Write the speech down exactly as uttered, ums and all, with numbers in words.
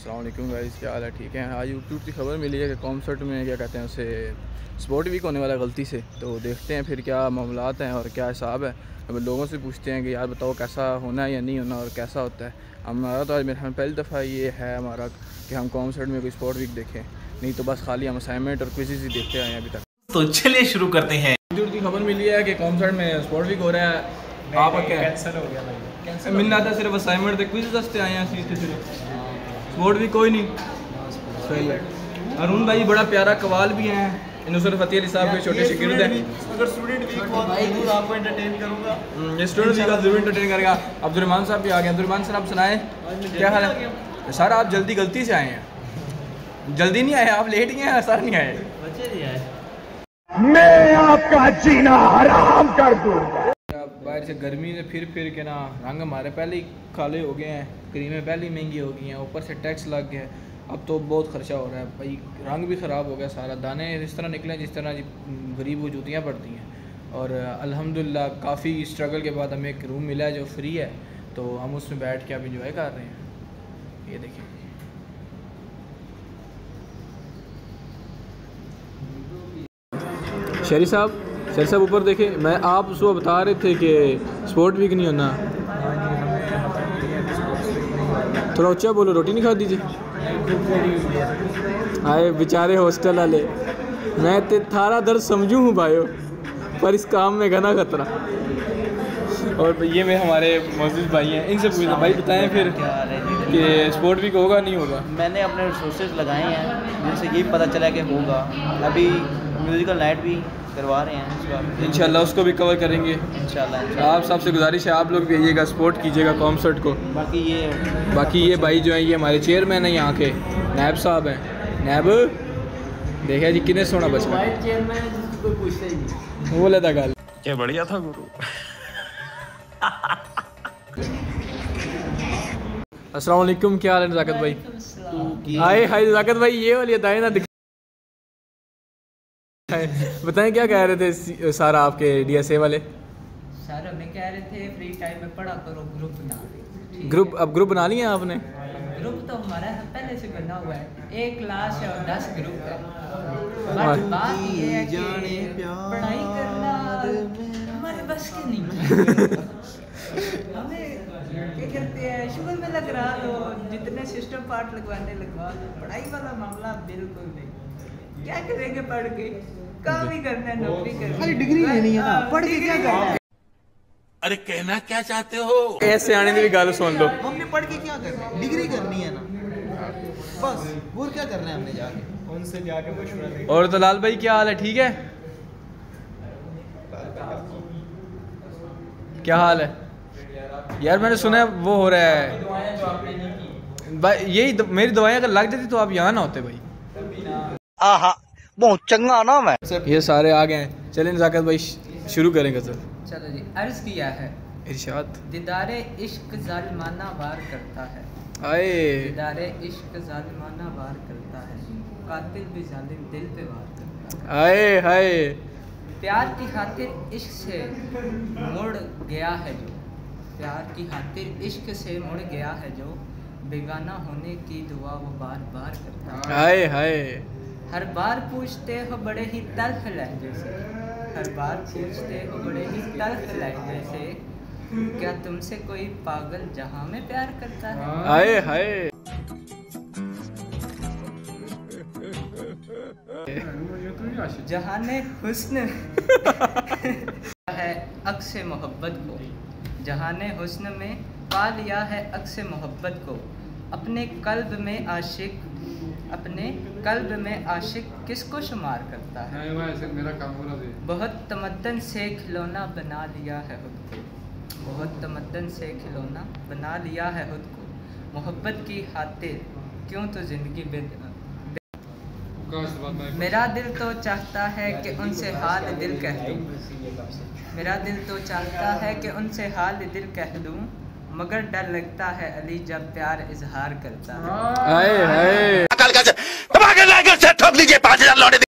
अस्सलाम वालेकुम गाइस, क्या हाल है? ठीक है। आज यूट्यूब की खबर मिली है कि कॉन्सर्ट में क्या कहते हैं उसे स्पोर्ट वीक होने वाला गलती से, तो देखते हैं फिर क्या मामलात हैं और क्या हिसाब है। अब लोगों से पूछते हैं कि यार बताओ कैसा होना है या नहीं होना और कैसा होता है। हमारा तो आज मेरे हम पहली दफ़ा ये है हमारा कि हम कॉन्सर्ट में कोई स्पोर्ट वीक देखें, नहीं तो बस खाली हम असाइनमेंट और क्विज़ेस ही देखते आए हैं अभी तक। तो चलिए शुरू करते हैं। यूट्यूब की खबर मिली है कि कॉन्सर्ट में स्पोर्ट वीक हो रहा है। आपका क्या कैंसिल हो गया? कैंसिल मिलना था, सिर्फ असाइनमेंट थे, क्विज़ दस्ते आए हैं सीधे, सिर्फ स्पोर्ट भी कोई नहीं। सही है। अरुण भाई बड़ा प्यारा कवाल भी हैं, इनसर फतेह अली साहब के छोटे शिगिर्द हैं। अगर स्टूडेंट वीक हुआ तो आपको एंटरटेन करूंगा, ये स्टूडेंट वीक आप जरूर एंटरटेन करेगा। अब्दुलरहमान साहब भी आ गए। अब्दुलरहमान सर, आप सुनाएं क्या हाल है? सर आप जल्दी गलती से आए हैं, जल्दी नहीं आए आप, लेट गए हैं। सर नहीं आए, बच्चे नहीं आए। मैं आपका जीना हराम कर दूंगा। बाहर से गर्मी से फिर फिर के ना रंग हमारे पहले ही काले हो गए हैं, क्रीमें पहले ही महंगी हो गई हैं, ऊपर से टैक्स लग गया है, अब तो बहुत खर्चा हो रहा है भाई। रंग भी ख़राब हो गया सारा, दाने इस तरह निकले जिस तरह गरीब को जूतियाँ पड़ती हैं। और अल्हम्दुलिल्लाह काफ़ी स्ट्रगल के बाद हमें एक रूम मिला है जो फ्री है, तो हम उसमें बैठ के अब इंजॉय कर रहे हैं। ये देखिए शरी साहब, सर साहब ऊपर देखे। मैं आप उसको बता रहे थे कि स्पोर्ट वीक नहीं होना, थोड़ा ऊँचा बोलो। रोटी नहीं खा दीजिए आए बेचारे हॉस्टल वाले। मैं ते थारा दर्द समझूँ हूँ भाइयों, पर इस काम में घना खतरा। और ये में हमारे मौजूद भाई हैं, इनसे पूछना भाई बताएं फिर कि स्पोर्ट वीक होगा नहीं होगा। मैंने अपने रिसोर्सेज लगाए हैं, जिनसे यही पता चला कि होगा। अभी म्यूजिकल नाइट भी करवा रहे हैं, इंशाल्लाह उसको भी कवर करेंगे इंशाल्लाह। आप सबसे गुजारिश है आप लोग भी आइएगा, सपोर्ट कीजिएगा कॉन्सर्ट को। बाकी ये बाकी ये भाई जो हैं ये हमारे चेयरमैन हैं यहाँ के, नैब साहब हैं। नैब देखिए जी कितने सोना बचपा वो लदा गाल क्या बढ़िया था गुरु। अस्सलाम वालेकुम, क्या हाल है नज़ाकत भाई? हाय हाय नज़ाकत भाई, ये वाली अदाएँ ना बताएं क्या कह रहे थे सारा आपके डीएसए वाले? सारा मैं कह रहे थे फ्री टाइम में पढ़ा करो, ग्रुप बना। ग्रुप अब ग्रुप बना लिया आपने? ग्रुप तो हमारा पहले से बना हुआ है, एक क्लास है और दस ग्रुप है। बात बात ये है कि पढ़ाई करना हमारे बस के नहीं। हमें क्या करते हैं शुगर में लग रहा तो जितने सिस्टम पार्ट लगवाने लगवा, पढ़ाई वाला मामला बिल्कुल नहीं। क्या करेंगे पढ़ के, काम ही करना है, नौकरी करना है, डिग्री लेनी है ना, पढ़ के क्या करना है? अरे कहना क्या चाहते हो? ऐसे आने की गाल सुन लो। हमने पढ़ के क्या करना है, डिग्री करनी है ना, बस और क्या करना है हमने जाके उनसे जाके मशवरा लेंगे। और तो लाल भाई क्या हाल है? ठीक है, क्या हाल है? यार मैंने सुना है वो हो रहा है भाई, यही मेरी दवाएं अगर लग जाती तो आप यहाँ ना होते भाई। आहा बहुत चंगा नाम है। सर ये सारे आ गए हैं, चलें नज़ाकत भाई शुरू करेंगे। सर चलो जी, अर्ज़ किया है इरशाद दीदारे इश्क ज़ालिमाना वार करता है। आए दीदारे इश्क ज़ालिमाना वार करता है, कातिल भी ज़ालिम दिल पे वार करता है। आए हाय प्यार की खातिर इश्क से मुड़ गया है जो, प्यार की खातिर इश्क से मुड़ गया है जो, बेगाना होने की दुआ वो बार बार करता है। आए हाय हर बार पूछते हो बड़े ही तल्ख लहजे से, हर बार पूछते हो बड़े ही तल्ख लहजे से, क्या तुमसे कोई पागल जहां में प्यार करता है। हाय हाय जहाने हुस्न है अक्से मोहब्बत को, जहाने हुस्न में पा लिया है अक्से मोहब्बत को, अपने कल्ब में आशिक अपने कल्ब में आशिक किसको शुमार करता है। मेरा काम हो रहा है। बहुत तमद्दन से खिलौना बना लिया है खुद को, बहुत तमद्दन से खिलौना बना लिया है खुद को, मोहब्बत की खातिर क्यों तो ज़िंदगी बेद। मेरा दिल तो चाहता है कि उनसे हाल दिल कह दूँ, मेरा दिल तो चाहता है कि उनसे हाल दिल कह दूँ, मगर डर लगता है अली जब प्यार इजहार करता है। आए, आए। आए।